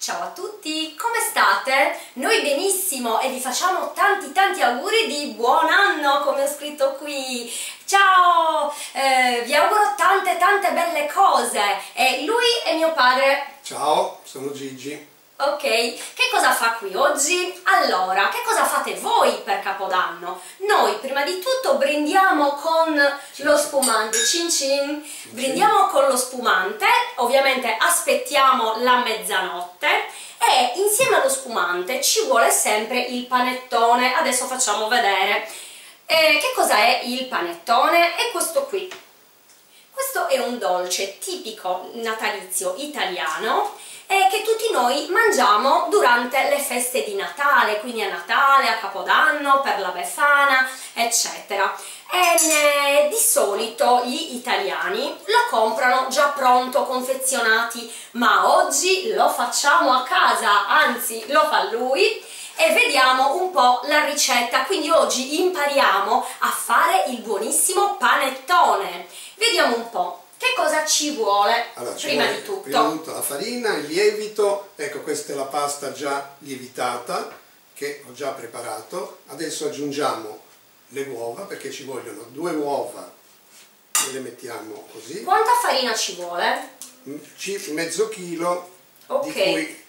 Ciao a tutti, come state? Noi benissimo e vi facciamo tanti auguri di buon anno, come ho scritto qui. Ciao, vi auguro tante belle cose. E lui è mio padre. Ciao, sono Gigi. Ok, che cosa fa qui oggi? Allora, che cosa fate voi per Capodanno? Noi prima di tutto brindiamo con lo spumante, cin cin, brindiamo con lo spumante, ovviamente aspettiamo la mezzanotte e insieme allo spumante ci vuole sempre il panettone, adesso facciamo vedere. Che cosa è il panettone? È questo qui. Questo è un dolce tipico natalizio italiano che tutti noi mangiamo durante le feste di Natale, quindi a Natale, a Capodanno, per la Befana, eccetera. E di solito gli italiani lo comprano già pronto, confezionati, ma oggi lo facciamo a casa, anzi lo fa lui, e vediamo un po' la ricetta. Quindi oggi impariamo a fare il buonissimo panettone. Vediamo un po'. Che cosa ci vuole? Allora, prima di tutto la farina, il lievito, ecco questa è la pasta già lievitata che ho già preparato. Adesso aggiungiamo le uova perché ci vogliono 2 uova e le mettiamo così. Quanta farina ci vuole? Mezzo chilo. Ok. Di cui,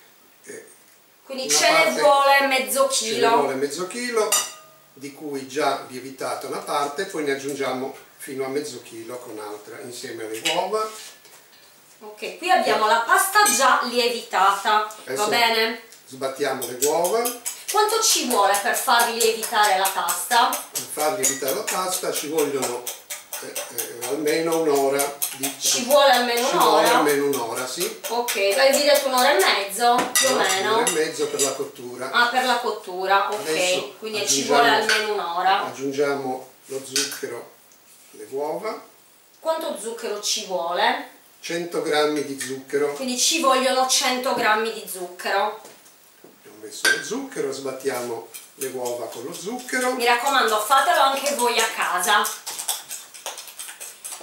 quindi ce ne vuole mezzo chilo di cui già lievitata una parte, poi ne aggiungiamo fino a mezzo chilo con altra insieme alle uova. Ok, qui abbiamo la pasta già lievitata. Adesso va bene? Sbattiamo le uova. Quanto ci vuole per farvi lievitare la pasta? Per far lievitare la pasta ci vogliono almeno un'ora. Ci vuole almeno un'ora? Ci vuole almeno un'ora, sì. Ok, avevi detto un'ora e mezzo più o meno? Un'ora e mezzo per la cottura. Ah, per la cottura, ok. Adesso quindi ci vuole almeno un'ora. Aggiungiamo lo zucchero. Le uova. Quanto zucchero ci vuole? 100 grammi di zucchero. Quindi ci vogliono 100 grammi di zucchero. Abbiamo messo lo zucchero, sbattiamo le uova con lo zucchero. Mi raccomando, fatelo anche voi a casa.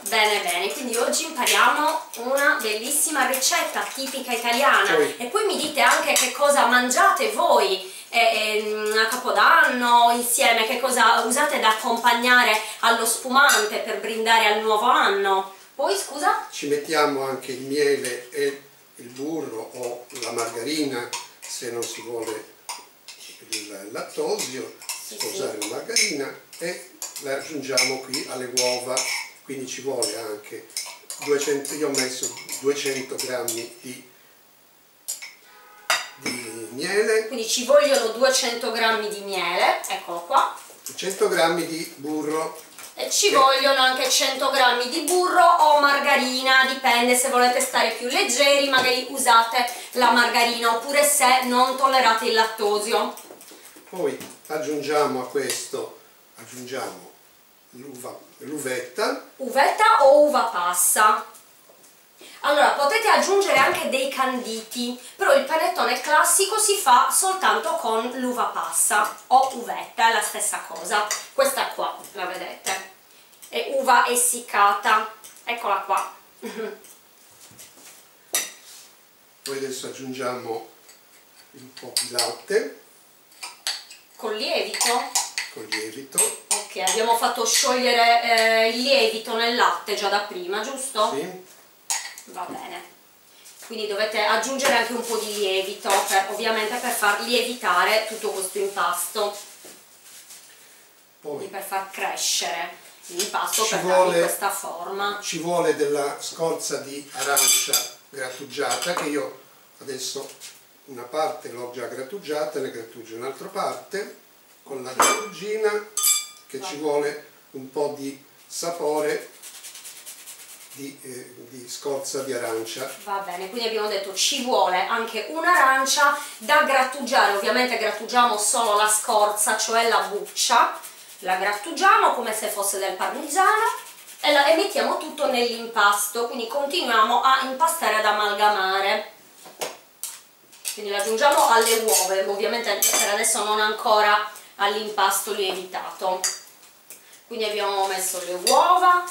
Bene, quindi oggi impariamo una bellissima ricetta tipica italiana. Poi, e poi mi dite anche che cosa mangiate voi a Capodanno insieme, che cosa usate da accompagnare allo spumante per brindare al nuovo anno. Poi scusa? Ci mettiamo anche il miele e il burro o la margarina se non si vuole il lattosio, usare la margarina, e la aggiungiamo qui alle uova, quindi ci vuole anche 200, io ho messo 200 grammi di miele, quindi ci vogliono 200 grammi di miele, eccolo qua, 100 grammi di burro e ci vogliono anche 100 grammi di burro o margarina, dipende se volete stare più leggeri magari usate la margarina, oppure se non tollerate il lattosio. Poi aggiungiamo a questo l'uvetta. Uvetta o uva passa? Allora, potete aggiungere anche dei canditi, però il panettone classico si fa soltanto con l'uva passa o uvetta, è la stessa cosa. Questa qua, la vedete, è uva essiccata, eccola qua. Poi adesso aggiungiamo un po' di latte. Col lievito? Col lievito. Ok, abbiamo fatto sciogliere il lievito nel latte già da prima, giusto? Sì. Va bene, quindi dovete aggiungere anche un po' di lievito, ovviamente per far lievitare tutto questo impasto. Quindi per far crescere l'impasto, per dargli questa forma. Ci vuole della scorza di arancia grattugiata, che io adesso una parte l'ho già grattugiata, ne grattugio un'altra parte con la grattugina, che ci vuole un po' di sapore. Di scorza di arancia. Va bene, quindi abbiamo detto ci vuole anche un'arancia da grattugiare, ovviamente grattugiamo solo la scorza, cioè la buccia, la grattugiamo come se fosse del parmigiano e mettiamo tutto nell'impasto, quindi continuiamo a impastare, ad amalgamare, quindi la aggiungiamo alle uova, ovviamente per adesso non ancora all'impasto lievitato, quindi abbiamo messo le uova,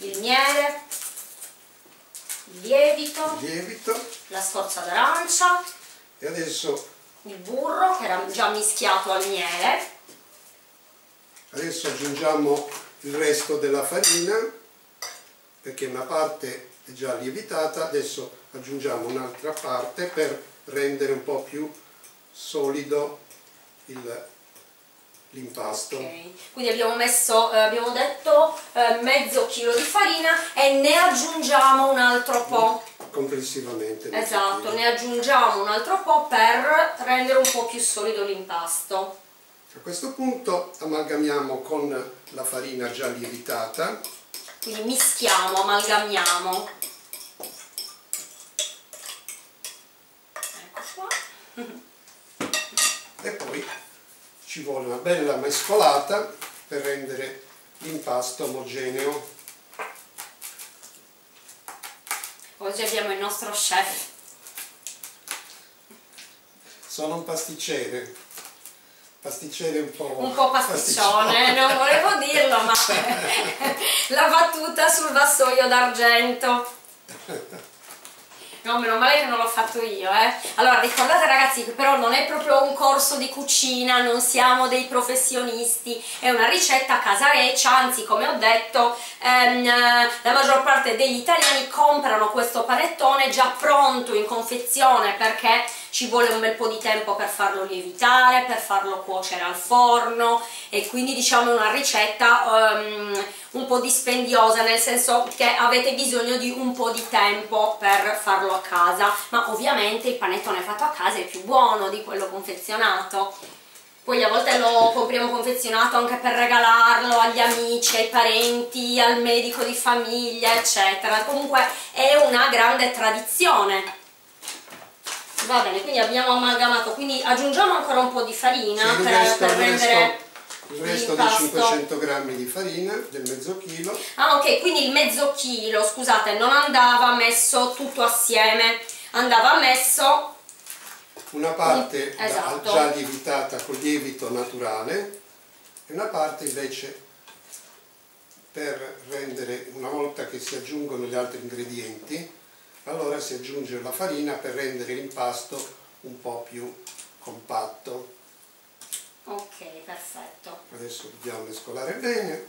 il miele, il lievito, la scorza d'arancia e adesso il burro che era già mischiato al miele. Adesso aggiungiamo il resto della farina, perché una parte è già lievitata, adesso aggiungiamo un'altra parte per rendere un po' più solido l'impasto. Okay. Quindi abbiamo messo, abbiamo detto, mezzo chilo di farina e ne aggiungiamo un altro po'. Complessivamente. Esatto, ne aggiungiamo un altro po' per rendere un po' più solido l'impasto. A questo punto amalgamiamo con la farina già lievitata. Quindi mischiamo, amalgamiamo. Ecco qua. E poi ci vuole una bella mescolata per rendere l'impasto omogeneo. Oggi abbiamo il nostro chef. Sono un pasticcere. Pasticcere un po' pasticcione, non volevo dirlo, ma la battuta sul vassoio d'argento. No, meno male che non l'ho fatto io, eh. Allora, ricordate ragazzi che però non è proprio un corso di cucina, non siamo dei professionisti, è una ricetta casareccia, anzi come ho detto, la maggior parte degli italiani comprano questo panettone già pronto in confezione perché ci vuole un bel po' di tempo per farlo lievitare, per farlo cuocere al forno e quindi diciamo è una ricetta un po' dispendiosa, nel senso che avete bisogno di un po' di tempo per farlo a casa, ma ovviamente il panettone fatto a casa è più buono di quello confezionato. Poi a volte lo compriamo confezionato anche per regalarlo agli amici, ai parenti, al medico di famiglia, eccetera. Comunque è una grande tradizione. Va bene, quindi abbiamo amalgamato, quindi aggiungiamo ancora un po' di farina per rendere il resto dei 500 grammi di farina, del mezzo chilo. Ah ok, quindi il mezzo chilo, scusate, non andava messo tutto assieme, andava messo una parte esatto, già lievitata col lievito naturale e una parte invece per rendere, una volta che si aggiungono gli altri ingredienti, allora si aggiunge la farina per rendere l'impasto un po' più compatto. Ok, perfetto. Adesso dobbiamo mescolare bene.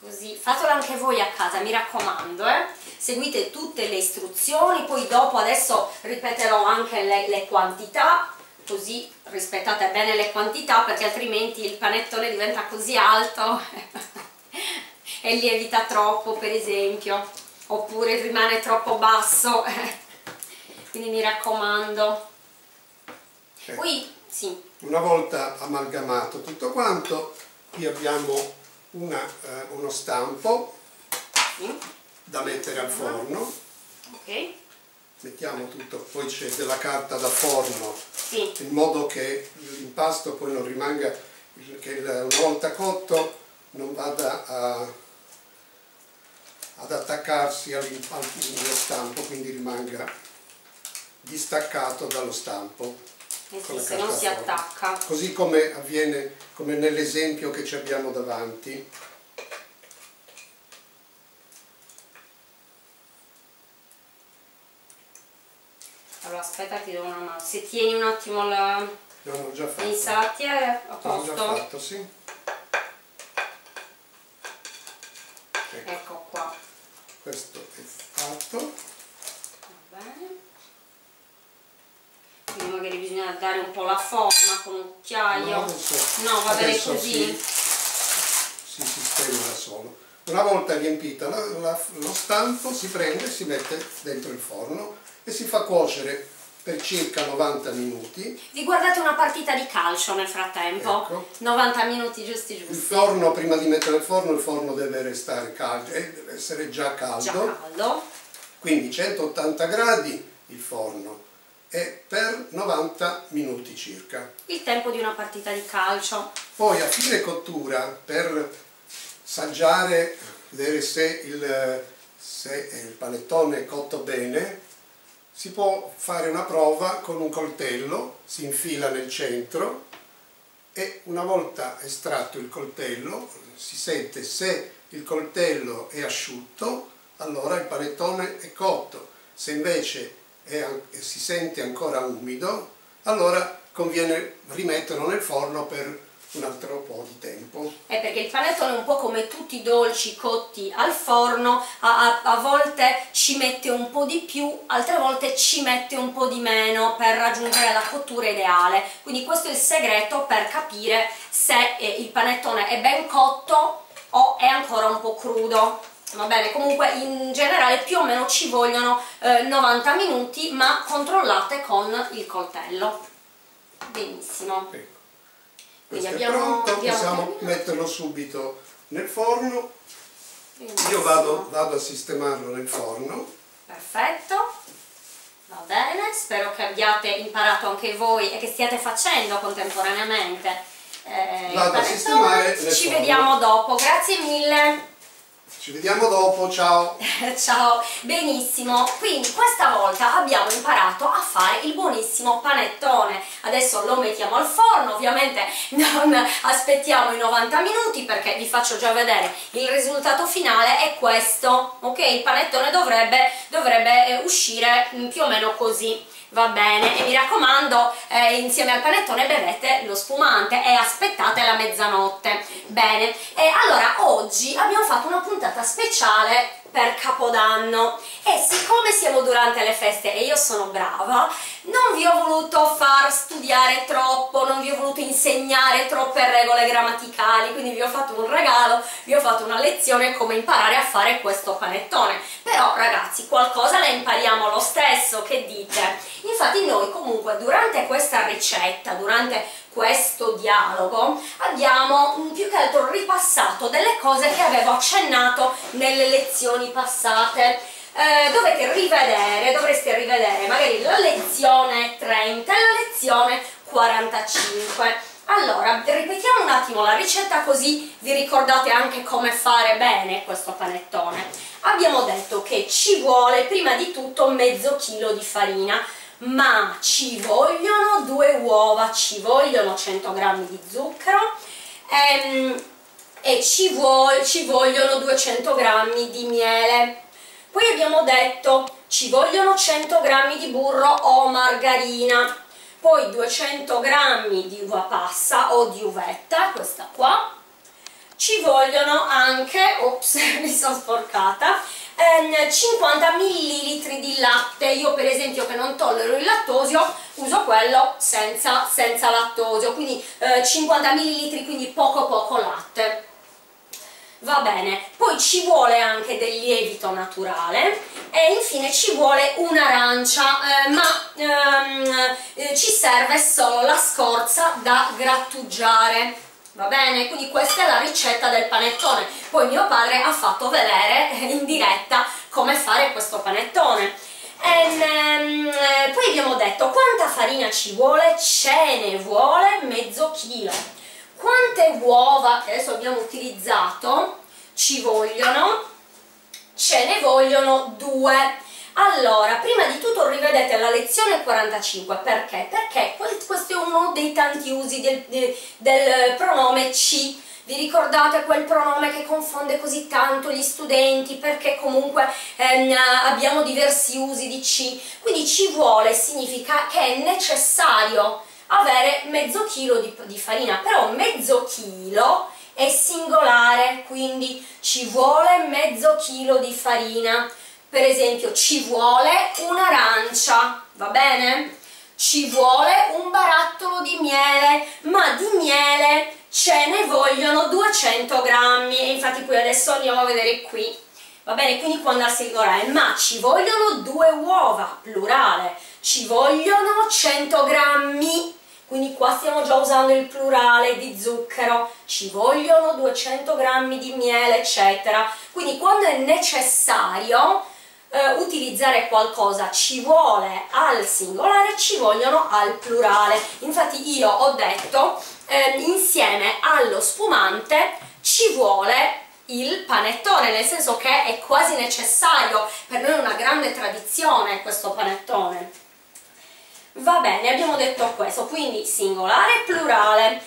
Così, fatelo anche voi a casa, mi raccomando, eh? Seguite tutte le istruzioni, poi dopo adesso ripeterò anche le quantità, così rispettate bene le quantità perché altrimenti il panettone diventa così alto e lievita troppo per esempio, oppure rimane troppo basso, quindi mi raccomando. Ecco. Qui, sì. Una volta amalgamato tutto quanto, qui abbiamo uno stampo da mettere al forno. Okay. Mettiamo tutto, poi c'è della carta da forno, in modo che l'impasto poi non rimanga, che una volta cotto non vada ad attaccarsi allo stampo, quindi rimanga distaccato dallo stampo. Sì, se non si attacca. Così come avviene, come nell'esempio che ci abbiamo davanti. Allora aspetta, ti do una mano. Se tieni un attimo l'insalatiera a posto. L'ho già fatto, sì. Ecco qua. Questo è fatto. Va bene. Quindi magari bisogna dare un po' la forma con un cucchiaio. No, va bene così. Si sistema da solo. Una volta riempita lo stampo si prende e si mette dentro il forno e si fa cuocere per circa 90 minuti. Vi guardate una partita di calcio nel frattempo, ecco. 90 minuti giusti. Il forno, prima di mettere il forno deve restare caldo, deve essere già caldo. Già caldo. Quindi 180 gradi il forno e per 90 minuti circa. Il tempo di una partita di calcio. Poi a fine cottura, per saggiare, vedere se il panettone è cotto bene, si può fare una prova con un coltello, si infila nel centro e una volta estratto il coltello si sente se il coltello è asciutto, allora il panettone è cotto. Se invece si sente ancora umido, allora conviene rimetterlo nel forno per un altro po' di tempo. È perché il panettone, un po' come tutti i dolci cotti al forno, a volte ci mette un po' di più, altre volte ci mette un po' di meno per raggiungere la cottura ideale. Quindi questo è il segreto per capire se il panettone è ben cotto o è ancora un po' crudo. Va bene, comunque in generale più o meno ci vogliono 90 minuti, ma controllate con il coltello. Benissimo. Ecco. Questo è pronto, possiamo metterlo subito nel forno. Benissimo. Io vado a sistemarlo nel forno. Perfetto, va bene, spero che abbiate imparato anche voi e che stiate facendo contemporaneamente. Vado a sistemare nel forno. Vediamo dopo, grazie mille. Ci vediamo dopo, ciao! Ciao! Benissimo, quindi questa volta abbiamo imparato a fare il buonissimo panettone. Adesso lo mettiamo al forno, ovviamente non aspettiamo i 90 minuti perché vi faccio già vedere il risultato finale, è questo, ok? Il panettone dovrebbe uscire più o meno così. Va bene, e mi raccomando, insieme al panettone bevete lo spumante e aspettate la mezzanotte. Bene, e allora oggi abbiamo fatto una puntata speciale per Capodanno e siccome siamo durante le feste e io sono brava, non vi ho voluto far studiare troppo, non vi ho voluto insegnare troppe regole grammaticali, quindi vi ho fatto un regalo, vi ho fatto una lezione come imparare a fare questo panettone. Però ragazzi, qualcosa la impariamo lo stesso, che dite? Infatti noi comunque durante questa ricetta, durante questo dialogo, abbiamo più che altro ripassato delle cose che avevo accennato nelle lezioni passate. Dovreste rivedere magari la lezione 30 e la lezione 45. Allora, ripetiamo un attimo la ricetta così vi ricordate anche come fare bene questo panettone. Abbiamo detto che ci vuole prima di tutto mezzo chilo di farina, ma ci vogliono 2 uova, ci vogliono 100 g di zucchero e ci vogliono 200 g di miele. Poi abbiamo detto ci vogliono 100 g di burro o margarina, poi 200 g di uva passa o di uvetta, questa qua. Ci vogliono anche, ops, mi sono sporcata, 50 ml di latte. Io per esempio che non tollero il lattosio uso quello senza lattosio, quindi 50 ml, quindi poco latte. Va bene, poi ci vuole anche del lievito naturale e infine ci vuole un'arancia, ci serve solo la scorza da grattugiare. Va bene, quindi questa è la ricetta del panettone. Poi mio padre ha fatto vedere in diretta come fare questo panettone. Poi abbiamo detto quanta farina ci vuole, ce ne vuole mezzo chilo. Quante uova, che adesso abbiamo utilizzato, ci vogliono, ce ne vogliono 2. Allora, prima di tutto rivedete la lezione 45, perché? Perché questo è uno dei tanti usi del pronome ci. Vi ricordate quel pronome che confonde così tanto gli studenti, perché comunque abbiamo diversi usi di ci. Quindi ci vuole significa che è necessario avere mezzo chilo di farina, però mezzo chilo è singolare, quindi ci vuole mezzo chilo di farina. Per esempio ci vuole un'arancia, va bene? Ci vuole un barattolo di miele, ma di miele ce ne vogliono 200 grammi. E infatti qui adesso andiamo a vedere qui, va bene? Quindi può andarsi a ignorare, ma ci vogliono 2 uova, plurale, ci vogliono 100 grammi. Quindi qua stiamo già usando il plurale di zucchero, ci vogliono 200 grammi di miele, eccetera. Quindi quando è necessario utilizzare qualcosa ci vuole al singolare, ci vogliono al plurale. Infatti io ho detto insieme allo spumante ci vuole il panettone, nel senso che è quasi necessario, per noi è una grande tradizione questo panettone. Va bene, abbiamo detto questo, quindi singolare, plurale.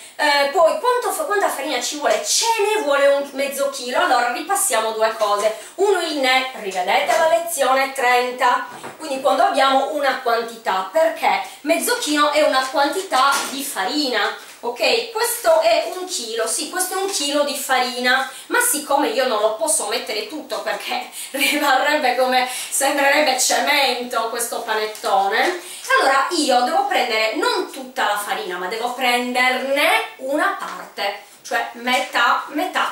Poi quanta farina ci vuole? Ce ne vuole un mezzo chilo. Allora ripassiamo due cose. Uno, il ne, rivedete la lezione 30, quindi quando abbiamo una quantità, perché mezzo chilo è una quantità di farina, ok? Questo è un chilo, sì, questo è un chilo di farina, ma siccome io non lo posso mettere tutto perché rimarrebbe come, sembrerebbe cemento questo panettone, allora io devo prendere non tutta la farina, ma devo prenderne una parte, cioè metà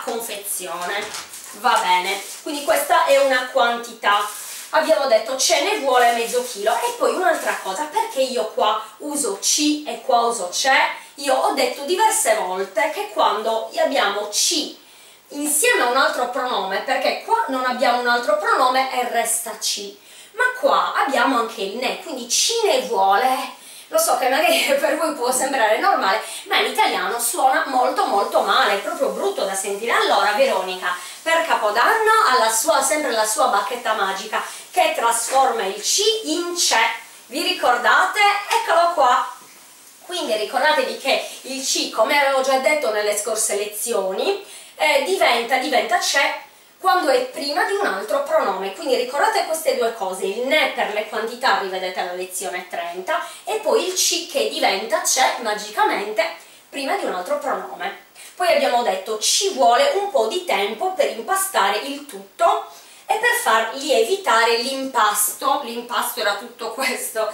confezione. Va bene, quindi questa è una quantità. Abbiamo detto ce ne vuole mezzo chilo. E poi un'altra cosa, perché io qua uso C e qua uso C? Io ho detto diverse volte che quando abbiamo C insieme a un altro pronome, perché qua non abbiamo un altro pronome e resta C, ma qua abbiamo anche il ne, quindi ci ne vuole. Lo so che magari per voi può sembrare normale, ma in italiano suona molto molto male, è proprio brutto da sentire. Allora Veronica per Capodanno ha sempre la sua bacchetta magica che trasforma il C in ce. Vi ricordate? Eccolo qua. Quindi ricordatevi che il C, come avevo già detto nelle scorse lezioni, diventa ce quando è prima di un altro pronome, quindi ricordate queste due cose, il ne per le quantità, rivedete la lezione 30, e poi il ci che diventa c'è magicamente prima di un altro pronome. Poi abbiamo detto ci vuole un po' di tempo per impastare il tutto e per far lievitare l'impasto, l'impasto era tutto questo,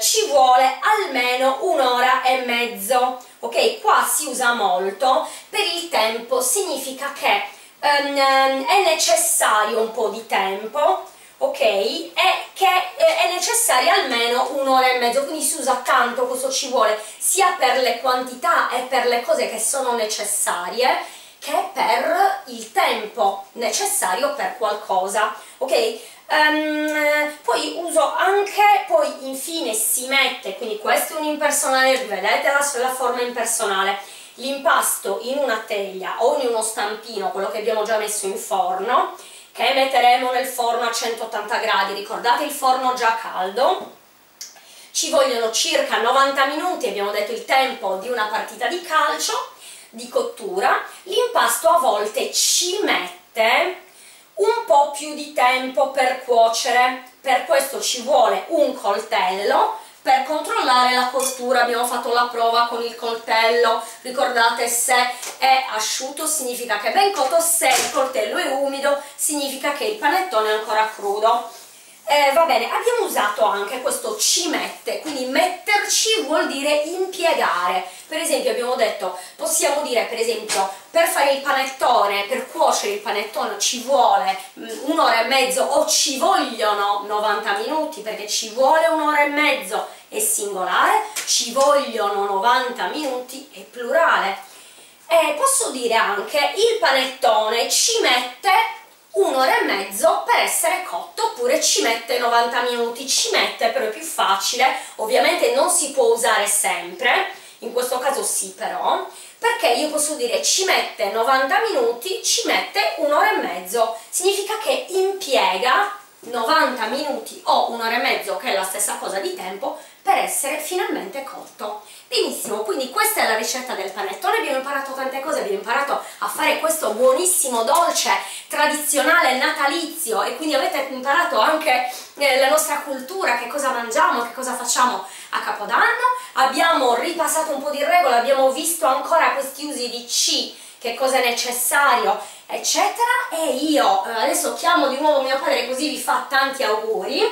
ci vuole almeno 1 ora e mezzo, ok? Qua si usa molto, per il tempo significa che è necessario un po' di tempo, ok? E che è necessario almeno 1 ora e mezzo, quindi si usa tanto questo ci vuole sia per le quantità e per le cose che sono necessarie che per il tempo necessario per qualcosa, ok? Poi uso anche, poi infine si mette, quindi questo è un impersonale, rivedete la forma impersonale, l'impasto in una teglia o in uno stampino, quello che abbiamo già messo in forno, che metteremo nel forno a 180 gradi, ricordate il forno già caldo, ci vogliono circa 90 minuti, abbiamo detto il tempo di una partita di calcio, di cottura, l'impasto a volte ci mette un po' più di tempo per cuocere, per questo ci vuole un coltello, per controllare la cottura abbiamo fatto la prova con il coltello, ricordate se è asciutto significa che è ben cotto, se il coltello è umido significa che il panettone è ancora crudo. Va bene, abbiamo usato anche questo ci mette, quindi metterci vuol dire impiegare, per esempio abbiamo detto, possiamo dire per esempio per fare il panettone, per cuocere il panettone ci vuole 1 ora e mezzo o ci vogliono 90 minuti perché ci vuole 1 ora e mezzo è singolare, ci vogliono 90 minuti è plurale. Posso dire anche il panettone ci mette 1 ora e mezzo per essere cotto, oppure ci mette 90 minuti, ci mette però è più facile, ovviamente non si può usare sempre, in questo caso sì però, perché io posso dire ci mette 90 minuti, ci mette 1 ora e mezzo, significa che impiega 90 minuti o 1 ora e mezzo, che è la stessa cosa di tempo, per essere finalmente cotto. Benissimo, quindi questa è la ricetta del panettone, abbiamo imparato tante cose, abbiamo imparato a fare questo buonissimo dolce tradizionale natalizio e quindi avete imparato anche la nostra cultura, che cosa mangiamo, che cosa facciamo a Capodanno, abbiamo ripassato un po' di regole, abbiamo visto ancora questi usi di C, che cosa è necessario, eccetera, e io adesso chiamo di nuovo mio padre così vi fa tanti auguri.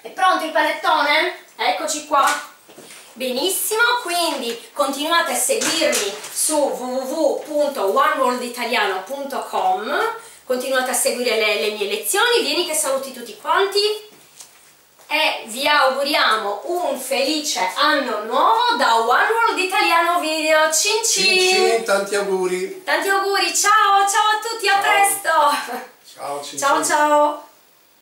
È pronto il panettone? Eccoci qua. Benissimo, quindi continuate a seguirmi su www.oneworlditaliano.com, continuate a seguire le mie lezioni, vieni che saluti tutti quanti e vi auguriamo un felice anno nuovo da One World Italiano Video. Cin cin! Tanti auguri! Tanti auguri, ciao ciao a tutti, a presto! Ciao ciao!